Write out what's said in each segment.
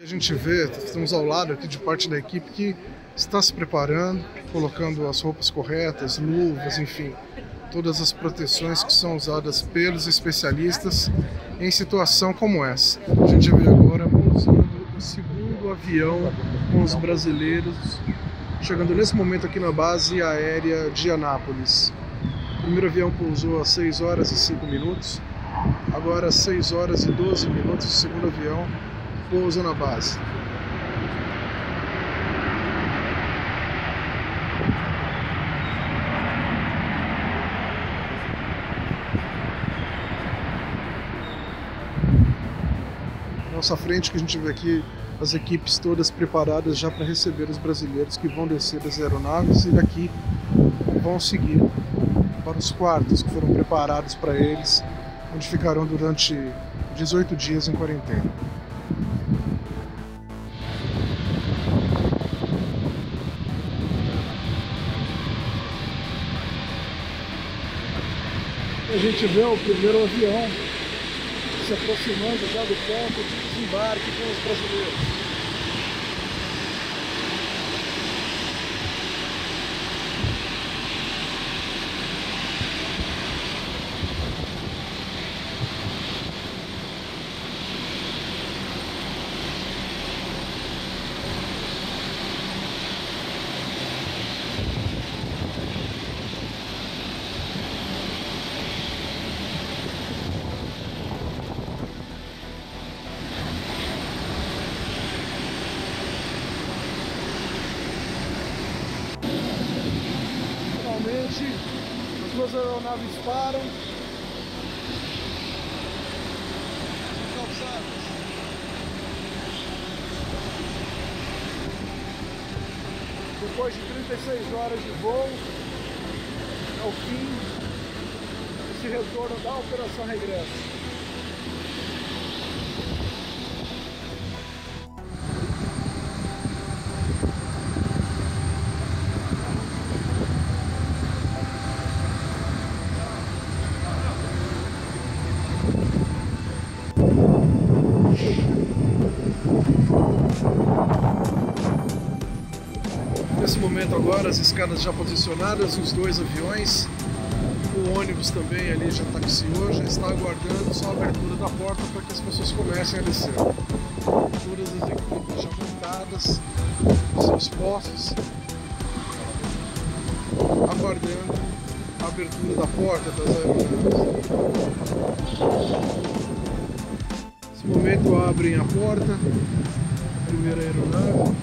A gente vê, estamos ao lado aqui de parte da equipe que está se preparando, colocando as roupas corretas, luvas, enfim, todas as proteções que são usadas pelos especialistas em situação como essa. A gente vê agora pousando o segundo avião com os brasileiros, chegando nesse momento aqui na base aérea de Anápolis. O primeiro avião pousou às 6 horas e 5 minutos, agora às 6 horas e 12 minutos o segundo avião pousa na base. Nossa frente que a gente vê aqui, as equipes todas preparadas já para receber os brasileiros que vão descer das aeronaves e daqui vão seguir para os quartos que foram preparados para eles, onde ficarão durante 18 dias em quarentena. A gente vê o primeiro avião se aproximando já do campo de desembarque com os brasileiros. As duas aeronaves param. Depois de 36 horas de voo, é o fim desse retorno da Operação Regresso. Nesse momento agora, as escadas já posicionadas, os dois aviões, o ônibus também ali já taxiou, já está aguardando só a abertura da porta para que as pessoas comecem a descer. Todas as equipes já montadas nos seus postos, aguardando a abertura da porta das aeronaves. Nesse momento abrem a porta, a primeira aeronave.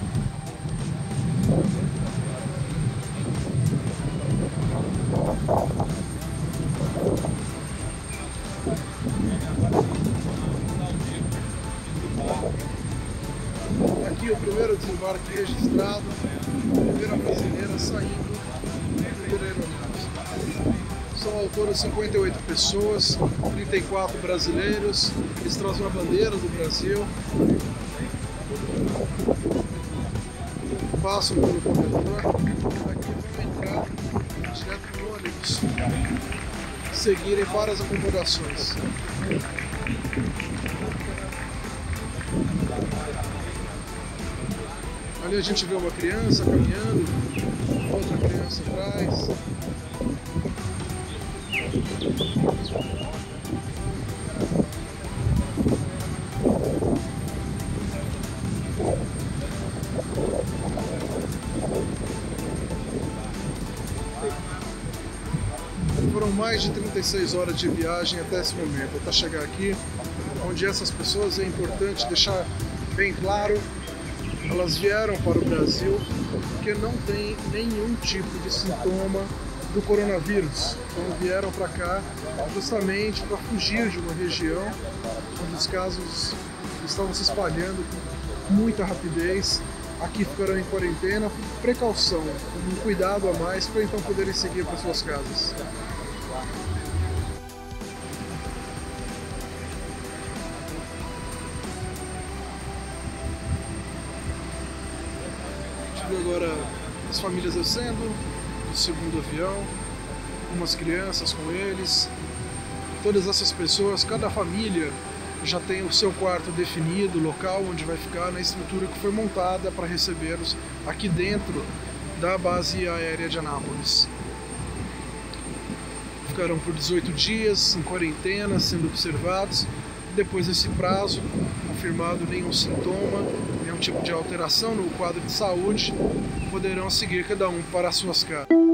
Aqui o primeiro desembarque registrado, a primeira brasileira saindo da primeira aeronave. São ao todo 58 pessoas, 34 brasileiros, eles trazem a bandeira do Brasil, passam pelo corredor, daqui vão entrar direto no ônibus, seguirem para as acomodações. Ali a gente vê uma criança caminhando, outra criança atrás. Foram mais de 36 horas de viagem até esse momento, até chegar aqui, onde essas pessoas, é importante deixar bem claro, elas vieram para o Brasil porque não tem nenhum tipo de sintoma do coronavírus. Então vieram para cá justamente para fugir de uma região onde os casos estavam se espalhando com muita rapidez. Aqui ficarão em quarentena por precaução, com um cuidado a mais para então poderem seguir para suas casas. A gente vê agora as famílias descendo do segundo avião, umas crianças com eles, todas essas pessoas, cada família já tem o seu quarto definido, o local onde vai ficar, na estrutura que foi montada para recebê-los aqui dentro da base aérea de Anápolis. Ficarão por 18 dias em quarentena, sendo observados. Depois desse prazo, confirmado nenhum sintoma, nenhum tipo de alteração no quadro de saúde, poderão seguir cada um para as suas casas.